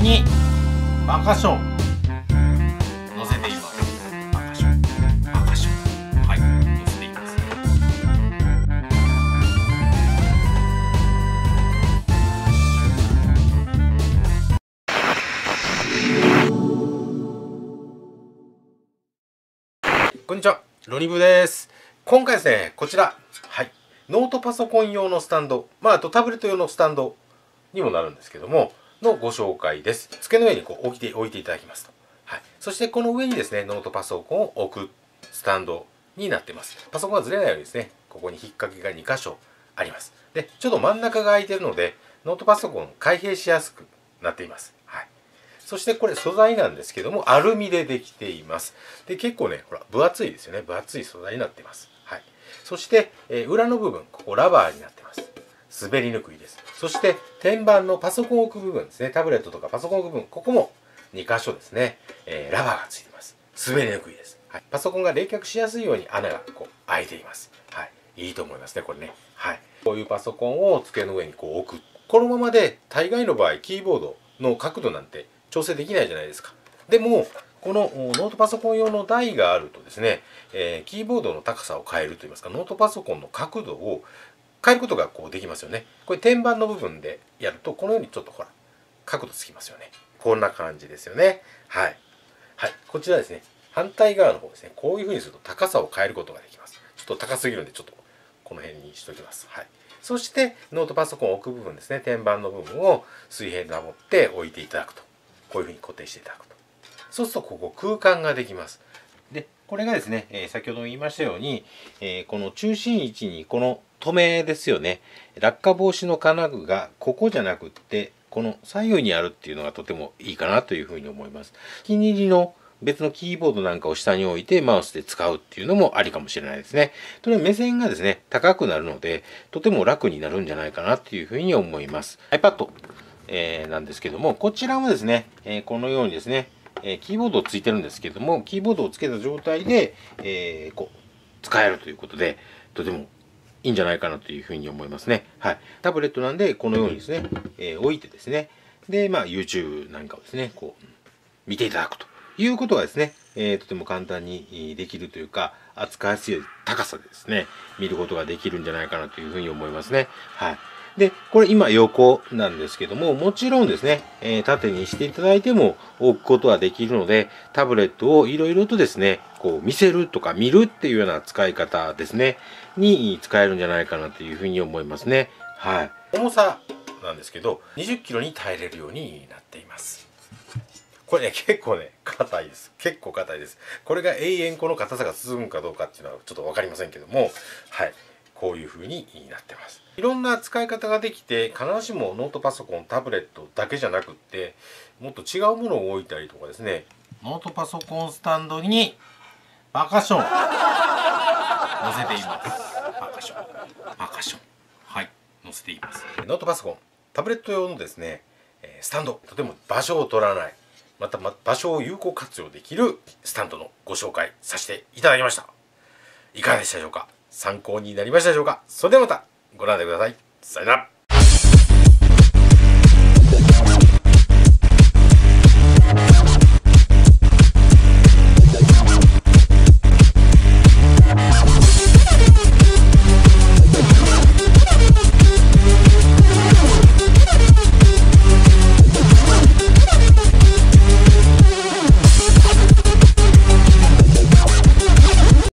にバカション載せています。バカション、バカション、はい、載せています。こんにちは、ロニブです。今回ですね、こちら、はい、ノートパソコン用のスタンド、まあ、あとタブレット用のスタンドにもなるんですけども、のご紹介です。机の上にこう置いていただきますと。はい。そしてこの上にですね、ノートパソコンを置くスタンドになってます。パソコンがずれないようにですね、ここに引っ掛けが2箇所あります。で、ちょっと真ん中が空いてるので、ノートパソコンを開閉しやすくなっています。はい。そしてこれ素材なんですけども、アルミでできています。で、結構ね、ほら、分厚いですよね。分厚い素材になっています。はい。そして、裏の部分、ここラバーになってます。滑りにくいです。そして、天板のパソコンを置く部分ですね。タブレットとかパソコンを置く部分、ここも2箇所ですね。ラバーがついてます。滑りにくいです。はい。パソコンが冷却しやすいように穴がこう開いています。はい。いいと思いますね、これね。はい。こういうパソコンを机の上にこう置く。このままで、大概の場合、キーボードの角度なんて調整できないじゃないですか。でも、このノートパソコン用の台があるとですね、キーボードの高さを変えるといいますか、ノートパソコンの角度を変えることがこうできますよね。これ天板の部分でやると、このようにちょっとほら、角度つきますよね。こんな感じですよね。はい。はい。こちらですね、反対側の方ですね、こういうふうにすると高さを変えることができます。ちょっと高すぎるんで、ちょっとこの辺にしときます。はい。そして、ノートパソコンを置く部分ですね、天板の部分を水平に保って置いていただくと。こういうふうに固定していただくと。そうすると、ここ空間ができます。で、これがですね、先ほども言いましたように、この中心位置にこの止めですよね。落下防止の金具がここじゃなくって、この左右にあるっていうのがとてもいいかなというふうに思います。お気に入りの別のキーボードなんかを下に置いてマウスで使うっていうのもありかもしれないですね。とにかく目線がですね、高くなるので、とても楽になるんじゃないかなっていうふうに思います。iPad、なんですけども、こちらもですね、このようにですね、キーボードをついてるんですけども、キーボードをつけた状態で、こう使えるということで、とてもいいんじゃないかなというふうに思いますね。はい。タブレットなんで、このようにですね、置いてですね、で、まあ、YouTube なんかをですね、こう、見ていただくということがですね、とても簡単にできるというか、扱いやすい高さでですね、見ることができるんじゃないかなというふうに思いますね。はい。で、これ今横なんですけども、もちろんですね、縦にしていただいても置くことはできるので、タブレットをいろいろとですね、こう見せるとか見るっていうような使い方ですね、に使えるんじゃないかなというふうに思いますね。はい。重さなんですけど、20キロに耐えれるようになっています。これね、結構ね、硬いです。結構硬いです。これが永遠この硬さが続くかどうかっていうのはちょっとわかりませんけども、はい。こういう風になってます。いろんな使い方ができて、必ずしもノートパソコン、タブレットだけじゃなくって、もっと違うものを置いたりとかですね、ノートパソコンスタンドにバカション載せています。バカション、バカション、はい、載せています。ノートパソコン、タブレット用のですね、スタンド、とても場所を取らない、また場所を有効活用できるスタンドのご紹介させていただきました。いかがでしたでしょうか？参考になりましたでしょうか？それではまたご覧ください。さよなら。